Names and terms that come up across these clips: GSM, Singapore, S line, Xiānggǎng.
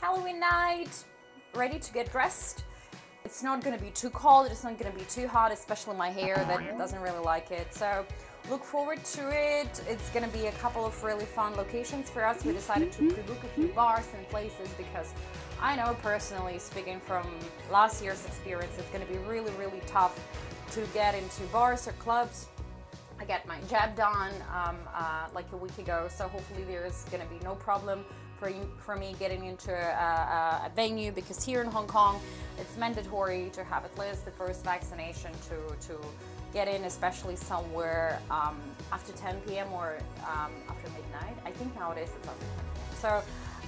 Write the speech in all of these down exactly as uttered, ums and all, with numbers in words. Halloween night, ready to get dressed. It's not gonna be too cold, it's not gonna be too hot, especially my hair that doesn't really like it. So look forward to it. It's gonna be a couple of really fun locations for us. We decided to pre-book a few bars and places because I know personally speaking from last year's experience, it's gonna be really, really tough to get into bars or clubs. I got my jab done um, uh, like a week ago, so hopefully there's gonna be no problem for, you, for me getting into a, a venue, because here in Hong Kong, it's mandatory to have at least the first vaccination to, to get in, especially somewhere um, after ten p m or um, after midnight. I think nowadays it's after ten p m. So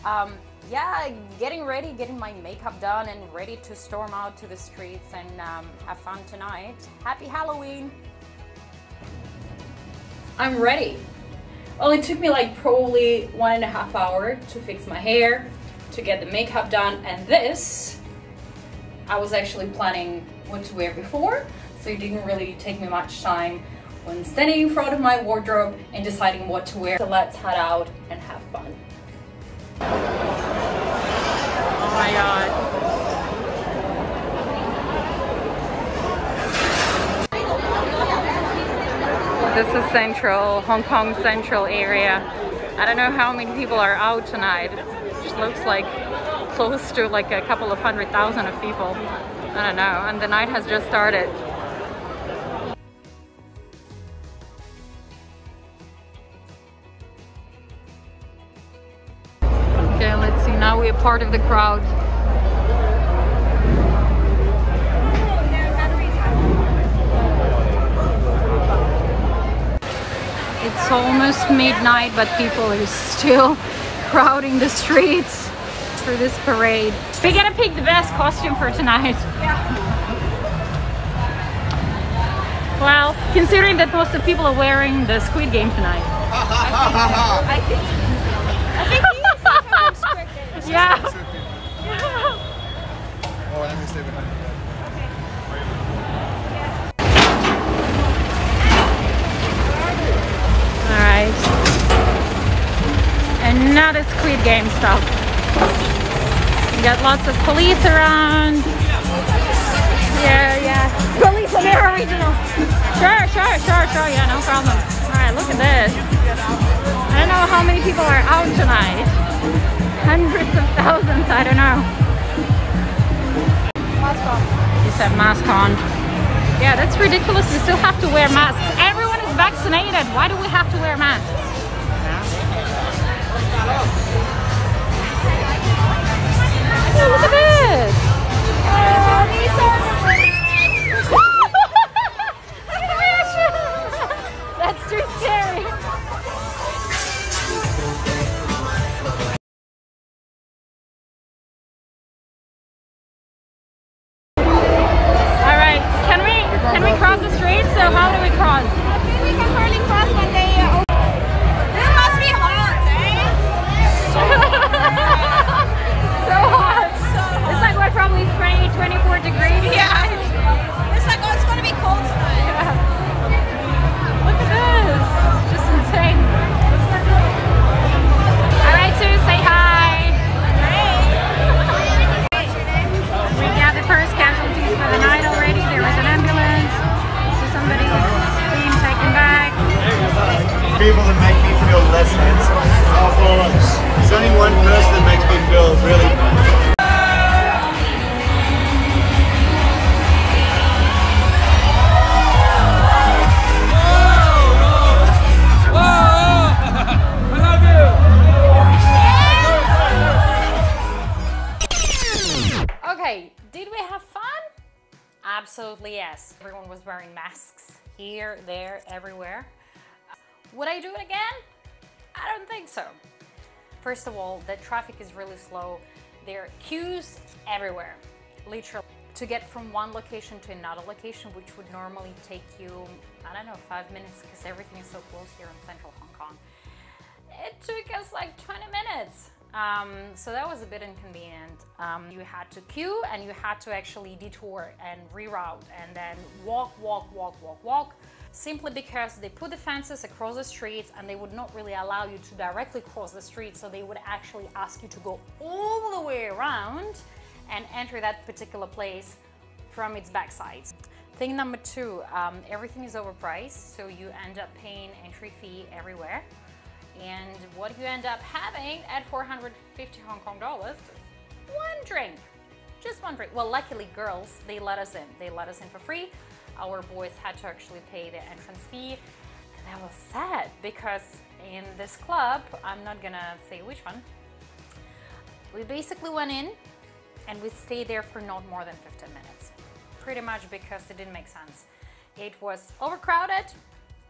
um, yeah, getting ready, getting my makeup done and ready to storm out to the streets and um, have fun tonight. Happy Halloween. I'm ready. Well, it took me like probably one and a half hour to fix my hair, to get the makeup done, and this, I was actually planning what to wear before, so it didn't really take me much time when standing in front of my wardrobe and deciding what to wear. So let's head out and have fun. Oh my god. This is central, Hong Kong central area. I don't know how many people are out tonight. It just looks like close to like a couple of hundred thousand of people. I don't know, and the night has just started. Okay, let's see, now we're part of the crowd. It's almost midnight, but people are still crowding the streets for this parade. We're gonna pick the best costume for tonight. Yeah. Well, considering that most of the people are wearing the Squid Game tonight. I think I think I think yeah. Oh, let me stay behind. Another Squid Game stuff. You got lots of police around. Yeah, yeah. Police are very original. Sure, sure, sure, sure. Yeah, no problem. All right, look at this. I don't know how many people are out tonight. Hundreds of thousands. I don't know. Mask on. You said mask on. Yeah, that's ridiculous. We still have to wear masks. Everyone is vaccinated. Why do we have to wear masks? Hey, look at this! Oh, these are the That's too scary! Alright, can we can we cross the street? So how do we cross? I think we can hardly cross when they open. This must be hot, eh? So hot! Probably twenty, twenty-four degrees. Yeah. It's like, oh, it's going to be cold tonight. Yeah. Look at this. It's just insane. All right, Sue, say hi. Hey. We got the first casualties for the night already. There was an ambulance. So somebody was being taken back. People that make me feel less handsome. There's only one person that makes me feel really bad. Absolutely yes. Everyone was wearing masks here, there, everywhere. Would I do it again? I don't think so. First of all, the traffic is really slow. There are queues everywhere, literally. To get from one location to another location, which would normally take you, I don't know, five minutes because everything is so close here in central Hong Kong. It took us like twenty minutes. Um, so that was a bit inconvenient. Um, you had to queue and you had to actually detour and reroute and then walk, walk, walk, walk, walk. simply because they put the fences across the streets and they would not really allow you to directly cross the street, so they would actually ask you to go all the way around and enter that particular place from its backside. Thing number two, um, everything is overpriced, so you end up paying entry fee everywhere. And what you end up having at four hundred fifty Hong Kong dollars, one drink, just one drink. Well, luckily girls, they let us in. They let us in for free. Our boys had to actually pay the entrance fee. And that was sad because in this club, I'm not gonna say which one, we basically went in and we stayed there for not more than fifteen minutes. Pretty much because it didn't make sense. It was overcrowded.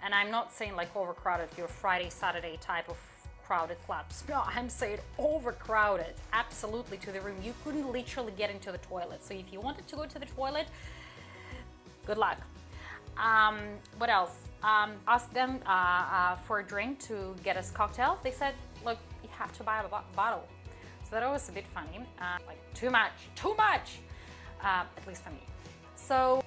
And I'm not saying like overcrowded, your Friday, Saturday type of crowded clubs. No, I'm saying overcrowded, absolutely to the room. You couldn't literally get into the toilet. So if you wanted to go to the toilet, good luck. Um, what else? Um, asked them uh, uh, for a drink to get us cocktails. They said, look, you have to buy a bottle. So that was a bit funny, uh, like too much, too much, uh, at least for me. So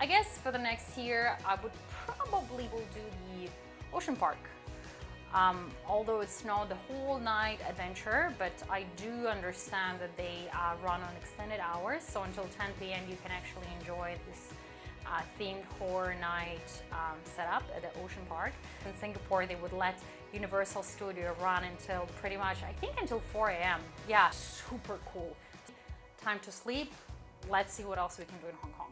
I guess for the next year, I would probably will do the Ocean Park. Um, although it's not the whole night adventure, but I do understand that they uh, run on extended hours. So until ten p m you can actually enjoy this uh, themed horror night um, setup at the Ocean Park. In Singapore, they would let Universal Studio run until pretty much, I think until four a m Yeah, super cool. Time to sleep. Let's see what else we can do in Hong Kong.